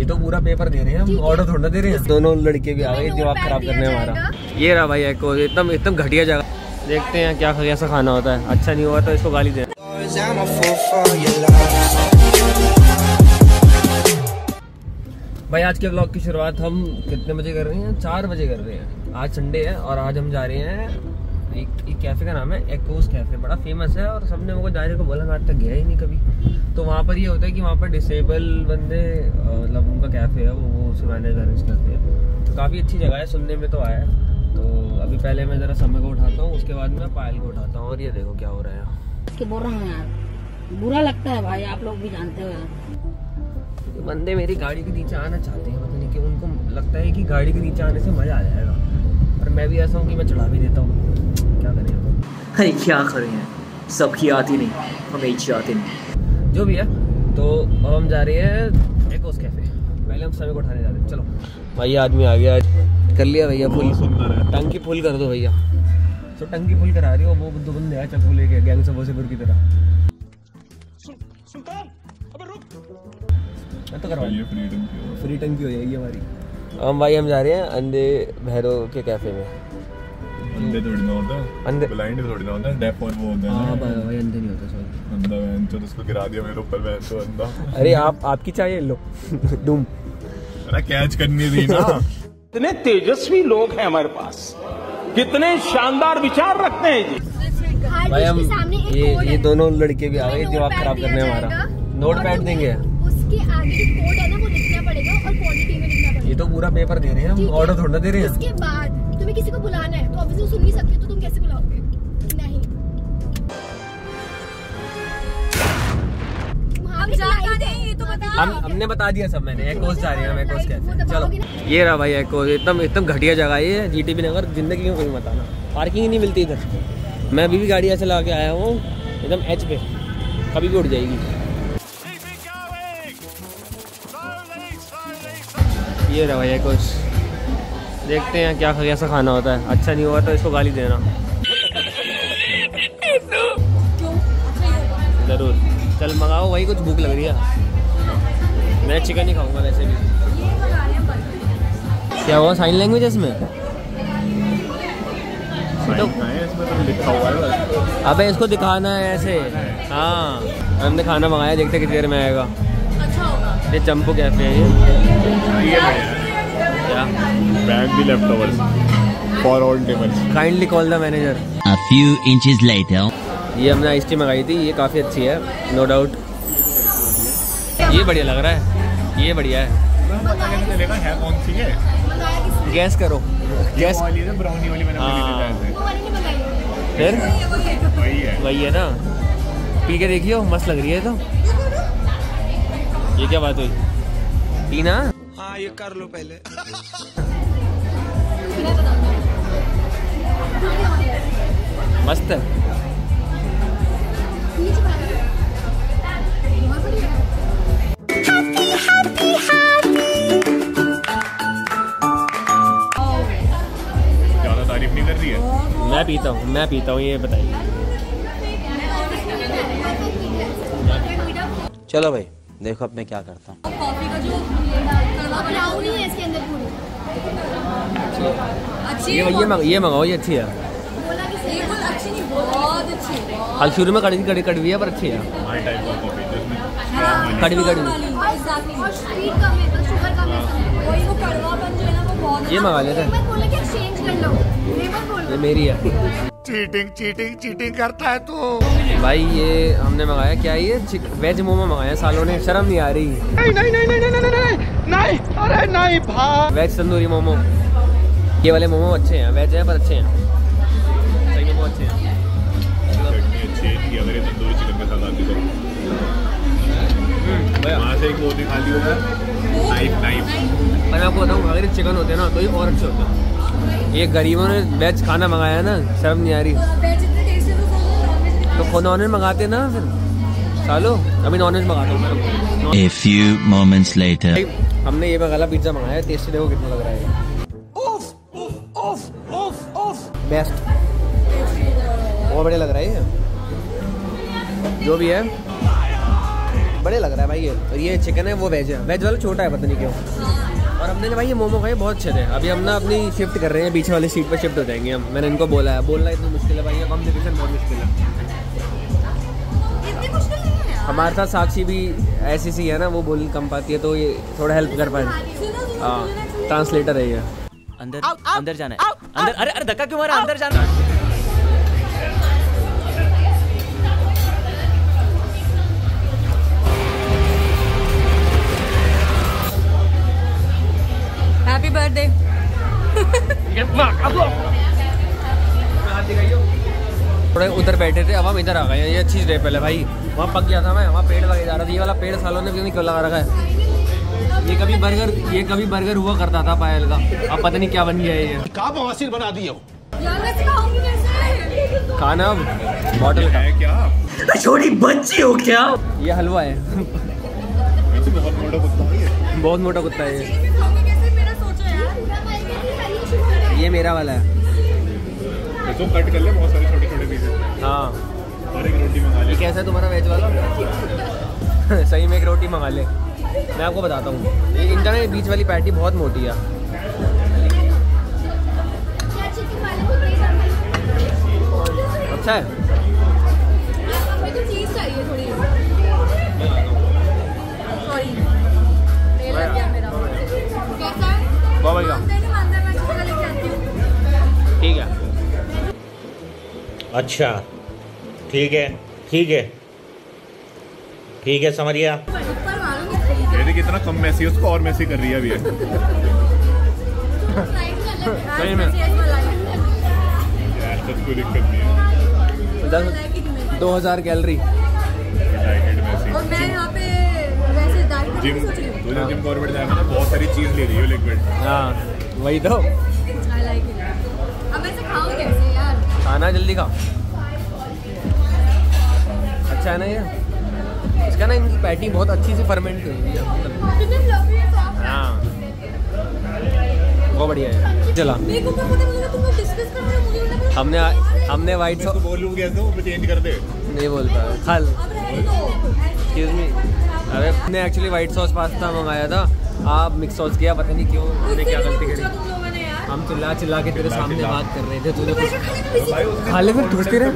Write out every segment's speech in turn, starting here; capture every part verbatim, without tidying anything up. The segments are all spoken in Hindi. ये तो पूरा पेपर दे रहे हैं हम, ऑर्डर थोड़ा दे रहे हैं। दोनों लड़के भी आ गए जवाब खराब करने हमारा। ये रहा भाई एको, एकदम एकदम घटिया जगह। देखते हैं क्या कैसा खाना होता है, अच्छा नहीं हुआ तो इसको गाली दे। भाई आज के व्लॉग की शुरुआत हम कितने बजे कर रहे हैं? चार बजे कर रहे हैं। आज संडे है और आज हम जा रहे हैं एक, एक कैफे का नाम है एक्सोस कैफे, बड़ा फेमस है और सबने वो जाने को बोला, आज तक गया ही नहीं कभी। तो वहाँ पर ये होता है कि वहाँ पर डिसेबल बंदे, मतलब उनका कैफे है, वो वो उसे मैनेज अरेंज करते हैं। तो काफ़ी अच्छी जगह है, सुनने में तो आया है। तो अभी पहले मैं ज़रा समय को उठाता हूँ, उसके बाद मैं पायल को उठाता हूँ। और ये देखो क्या हो रहा है, बोल रहा हूँ यार, बुरा लगता है भाई, आप लोग भी जानते हो। बंदे मेरी गाड़ी के नीचे आना चाहते हैं, मतलब कि उनको लगता है कि गाड़ी के नीचे आने से मज़ा आ जाएगा। और मैं भी ऐसा हूँ कि मैं चढ़ा भी देता हूँ, क्या करें। अरे क्या करें, सबकी आती नहीं, हमें आती नहीं, जो भी है। तो अब हम जा रहे हैं एक्सोस कैफे, पहले हम समय को उठाने जा रहे हैं। चलो भाई, आदमी आ गया, कर लिया भैया फुल, टंकी फुल कर दो भैया। तो टंकी फुल करा रही हो वो दो बंदे आए चप्पू लेके, गैंग से बोसेपुर की तरह। मैं तो करवा ये फ्रीडम की फ्रीडम की हो जाएगी हमारी। हम भाई हम जा रहे हैं अंधे भैरों के कैफे में। अंधे थोड़ी ना होता, अंधे ब्लाइंड थोड़ी ना होता, डेफ और वो होता है। हां भाई भाई अंधे नहीं होता, सॉरी अंधा है तो उसको गिरा दिया मेरे ऊपर मैं तो अंधा। अरे आप आपकी चाहिए लो डूम, अरे कैच करनी थी ना। इतने तेजस्वी लोग हैं हमारे पास, कितने शानदार विचार रखते हैं जी भाई। हम ये ये दोनों लड़के भी आ गए जवाब खराब करने हमारा। नोट पैड देंगे कि आगे कोड है ना, वो लिखना पड़ेगा और क्वालिटी में लिखना पड़ेगा। ये तो पूरा पेपर दे रहे हैं हम, ऑर्डर थोड़ा दे रहे हैं। उसके बाद तुम्हें किसी को बुलाना है तो ऑब्वियसली सुन नहीं सकते, तो तुम कैसे बुलाओगे? नहीं हम जा रहे हैं, ये तो बता हम हमने बता दिया सब। मैंने एक्सोस जा रहे हैं हम, एक्सोस कैफे। चलो ये रहा भाई एक्सोस, एकदम एकदम घटिया जगह है ये, जीटीबी नगर। जिंदगी में कहीं मत आना, पार्किंग ही नहीं मिलती इधर। मैं अभी भी गाड़ी ऐसे लगा के आया हूँ एकदम एच पे, कभी भी उठ जाएगी। ये रहा भैया कुछ, देखते हैं क्या कैसा खाना होता है, अच्छा नहीं हुआ तो इसको गाली देना ज़रूर। चल मंगाओ वही, कुछ भूख लग रही है। मैं चिकन ही खाऊंगा वैसे भी। क्या हुआ, साइन लैंग्वेज है इसमें? अबे इसको दिखाना है ऐसे। हाँ हमने खाना मंगाया, देखते कितनी देर में आएगा। ये चंपू कैफे है ये, क्या बैग भी left over for all tables, kindly call the manager. A few inches later. ये हमने आइस टी मंगाई थी, ये काफ़ी अच्छी है नो डाउट। ये बढ़िया लग रहा है, ये बढ़िया है। गैस करो, गैस ब्राउनी वाली फिर वही है ना, पी के देखियो, मस्त लग रही है। तो ये क्या बात हुई, पीना? हाँ ये कर लो पहले। मस्त है। ज्यादा तारीफ नहीं कर रही है। मैं पीता हूँ, मैं पीता हूँ, ये बताइए। चलो भाई देखो अब मैं क्या करता हूँ। कॉफी का जो ब्राउन है इसके अंदर पूरी अच्छी, ये ये मंग, ये मंगाओ, ये अच्छी है। बोला कि ये बहुत अच्छी नहीं, बहुत अच्छी है। हाल शुरू में कड़वी कड़वी कड़वी है पर अच्छी है। माय टाइप ऑफ कॉफी जिसमें कड़वी कड़वी और स्वीट कम है, तो शुगर कम है, वही वो कड़वापन जो है ना वो बहुत। ये मंगा लेते हैं। मैं बोला कि एक्सचेंज कर लो, ये मत बोलो ये मेरी है। चीटिंग चीटिंग चीटिंग करता है तू तो। भाई ये हमने मंगाया, क्या ये वेज मोमो मंगाया, सालों ने शर्म नहीं आ रही। नहीं नहीं नहीं नहीं नहीं नहीं नहीं अरे नहीं भाई, वेज तंदूरी मोमो। ये वाले मोमो अच्छे हैं, वेज है पर अच्छे हैं, सही मोमो अच्छे हैं। मैं आपको बताऊँ, अगर चिकन होते ना तो ये और अच्छे होते हैं। ये गरीबों ने वेज खाना मंगाया ना, शर्म नहीं आ रही। तो खुद नॉनवेज मंगाते ना फिर सालो, अभी नॉनवेज मंगाता हूँ। A few moments later. हमने ये मंगाला पिज्जा मंगाया, टेस्टी देखो कितना लग रहा है। उफ उफ उफ उफ उफ बेस्ट, बहुत बढ़िया लग रहा है ये। जो भी है बड़े लग रहा है भाई ये। और ये चिकन है वो वेज है, वेज वाला छोटा है पता नहीं क्यों। और हमने ना भाई ये मोमो खाए बहुत अच्छे थे। अभी हम ना अपनी शिफ्ट कर रहे हैं, पीछे वाली सीट पर शिफ्ट हो जाएंगे हम। मैंने इनको बोला है, बोलना इतना मुश्किल है भाई ये कम्युनिकेशन बहुत मुश्किल है। हमारे साथ साक्षी भी ऐसी सी है ना, वो बोल कम पाती है तो ये थोड़ा हेल्प कर पाए। हाँ ट्रांसलेटर है ये। अंदर अंदर जाना है, अंदर। अरे अरे धक्का क्यों मारा, अंदर जाना है। Happy birthday. थोड़े उधर बैठे थे, अब हम इधर आ गए। ये अच्छी रहे, पहले भाई वहाँ पक गया था मैं, वहाँ पेड़ लगे जा रहा था। ये वाला पेड़ सालों ने क्यों लगा रखा है। ये कभी बर्गर, ये कभी बर्गर हुआ करता था पायल का, अब पता नहीं क्या बन गया है ये। क्या बवासीर बना दी हो। खाना अब बॉटल है क्या, छोटी बच्ची हो क्या। ये हलवा है। बहुत मोटा कुत्ता है ये। ये मेरा वाला है तो कट कर ले, बहुत सारे छोटे छोटे पीसेस। हाँ और एक रोटी मंगा ले। कैसा है तुम्हारा वेज वाला। सही में एक रोटी मंगा ले। मैं आपको बताता हूँ, इनका ना बीच वाली पैटी बहुत मोटी है। अच्छा है तो चीज़ चाहिए थोड़ी। सॉरी ठीक है। अच्छा ठीक है ठीक है ठीक है समझ गया। कितना कम मैसी उसको और मैसी कर रही है अभी। सही में दो हजार कैलोरी। और मैं यहाँ पे वैसे जिम जिम गवर्नमेंट जाएगा ना, बहुत सारी चीज ले रही है लिक्विड। हाँ वही तो। अब ऐसे खाओ कैसे यार। खाना जल्दी खाओ। अच्छा है ना ये, इसका ना इनकी पैटी बहुत अच्छी सी फर्मेंट हुई है। हाँ बहुत बढ़िया है। चला हमने हमने वाइट सॉस बोलूँ कैसे चेंज कर दे, नहीं बोलता खाल। Excuse me. अरे हमने एक्चुअली वाइट सॉस पास्ता मंगाया था, आप मिक्स सॉस किया, पता नहीं क्यों हमने क्या गलती करी। हम चिल्ला चिल्ला के तेरे सामने बात कर रहे थे, तूने कुछ खा ले फिर ठूसते रहे।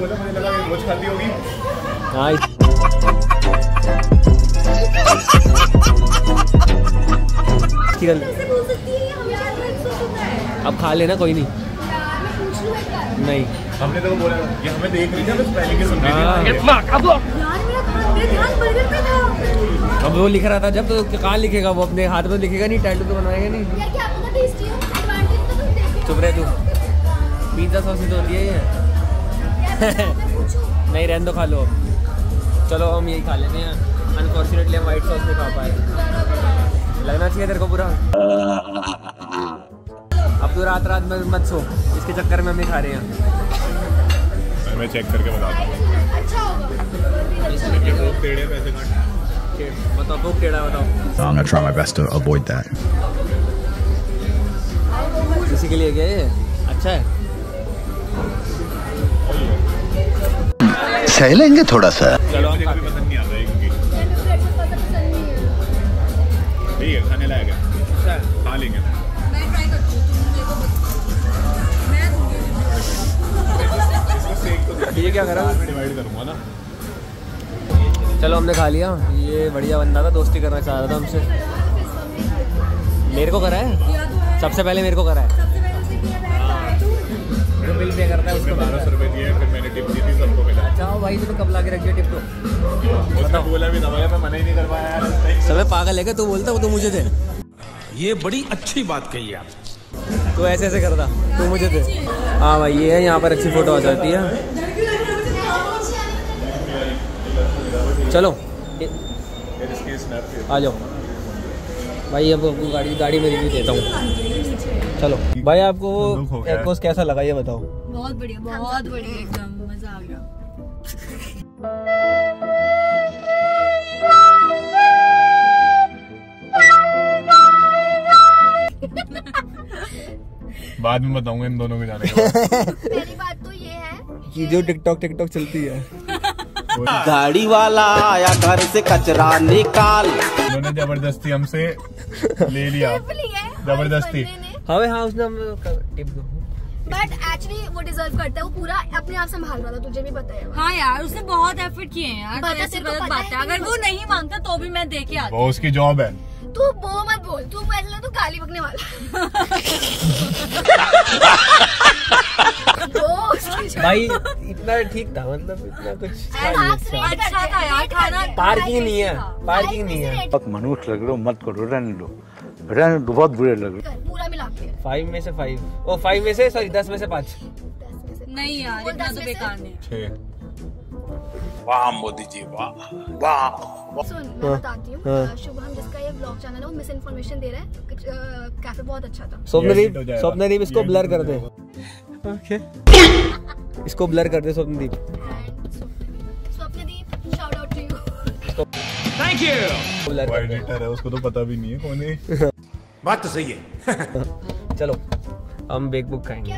अब खा लेना कोई नहीं। नहीं हमने तो बोला कि हमें देख रही थी, पहले के सुन रही थी। अब वो लिख रहा था जब तो कहाँ लिखेगा वो, अपने हाथ में लिखेगा नहीं, टैटू तो बनवाएगा नहीं। चुप रहे तू। पिज़्ज़ा सॉसेज होती है ये। नहीं रहने दो, खा लो। चलो हम यही खा लेते हैं। अनफॉर्चुनेटली हम वाइट सॉस नहीं खा पाए। लगना चाहिए तेरे को बुरा। अब तो रात रात में मत सो, इसके चक्कर में हम नहीं खा रहे हैं। मैं चेक करके बताता हूँ। बताओ भूख टेढ़ा बताओ किसी के लिए गए। अच्छा है, सह लेंगे थोड़ा सा। चलो हम खाते हैं। ठीक है खाने लायक है, अच्छा खा लेंगे। मैं ट्राई करती हूं, मैं ये क्या कर रहा हूं, डिवाइड करूंगा ना। चलो हमने खा लिया। ये बढ़िया बंदा था, दोस्ती करना चाह रहा था हमसे। मेरे को करा है सबसे पहले, मेरे को करा है। जो बिल पे करता है उसको बारह सौ रुपए दिए, फिर मैंने टिप दी थी सबको मिला। जाओ भाई तो कब ला के रख दिया टिप तो। उसने बोला भी दबाया, मैं मना ही नहीं कर पाया यार। सब पागल है क्या, तू बोलता वो तो मुझे दे। ये बड़ी अच्छी बात कही आप, तो ऐसे ऐसे करता तू मुझे दे। हाँ भाई ये है, यहाँ पर अच्छी फोटो आ जाती है। चलो आ जाओ भाई, अब आपको गाड़ी गाड़ी में रिव्यू देता हूँ। चलो भाई आपको वो एक्सोस कैसा लगा ये बताओ। बहुत बढ़िया, बहुत बढ़िया एकदम, मजा आ गया। बाद में बताऊंगा इन दोनों के जाने के बाद। पहली बात तो ये है कि जो टिकटॉक टिकटॉक चलती है गाड़ी वाला आया घर से कचरा निकाल। उन्होंने जबरदस्ती हमसे ले लिया, जबरदस्ती। हमें हाँ उसने हमें टिप दो। बट एक्चुअली वो डिजर्व करता है, वो पूरा अपने आप संभाल रहा था, तुझे भी पता है। हाँ यार उसने बहुत एफर्ट किए हैं यार, गलत से गलत बात है। अगर वो नहीं मांगता तो भी मैं देके आती हूँ, वो उसकी जॉब है। तू वो मत बोल, तू ऐसा तो गाली बकने वाला भाई। इतना ठीक था, मतलब इतना कुछ अच्छा था यार। पार्किंग नहीं है, पार्किंग नहीं है। मनुष्य लग लो, मत करो, रन लो, रन बहुत बुरे लग रहे। पूरा मिला के फाइव में से फाइव, ओ फाइव में से सॉरी दस में से पाँच। नहीं यार इतना तो बेकार नहीं। वाह मोदी जी वाह वाह। सुन मैं बताती हूँ, शुभम जिसका ये ब्लॉग चैनल है वो मिस इन्फॉर्मेशन दे रहा है। कैफे बहुत अच्छा था। स्वप्नदीप, स्वप्नदीप इसको ब्लर कर दे। ओके इसको ब्लर कर दे Swapnadeep. Swapnadeep shout out to you, thank you. वो एडिटर है, उसको तो पता भी नहीं है कौन है। बात तो सही है। चलो हम बेक बुक खाएंगे।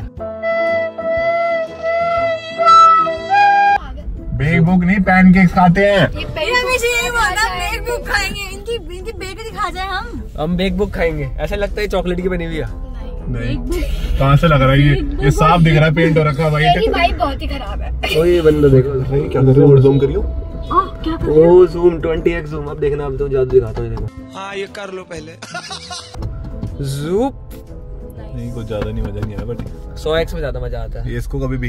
बेक बुक नहीं पैनकेक्स खाते हैं। हमेशा यही बोला बेक बुक खाएंगे। इनकी इनकी बेकरी खा जाए हम। हम बेक बुक खाएंगे। ऐसा लगता है चॉकलेट की बनी हुई है। नहीं कहाँ से लग रहा है ये? ये साफ दिख रहा है, पेंट हो रखा भाई। तेरी भाई बहुत ही खराब है। वही बंदा देखो क्या कर रहे हो, ज़ूम करियो। आ, क्या कर रहे हो? Zoom twenty X zoom. अब देखना, अब तो जादू दिखाता हूं देखो। हां ये कर लो पहले। ज़ूम नहीं, कुछ ज्यादा नहीं मजा नहीं आया, बट सौ एक्स में ज्यादा मजा आता है। ये इसको कभी भी